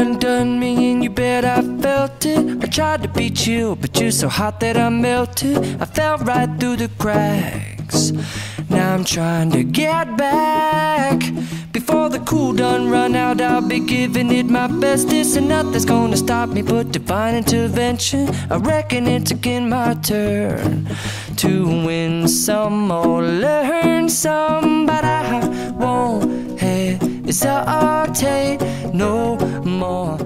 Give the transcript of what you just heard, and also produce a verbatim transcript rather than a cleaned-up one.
undone me and you bet I felt it. I tried to beat you, but you're so hot that I melted. I fell right through the cracks. Now I'm trying to get back. Before the cool done run out, I'll be giving it my best. This and nothing's gonna stop me but divine intervention. I reckon it's again my turn to win some or learn some, but I won't hesitate no more.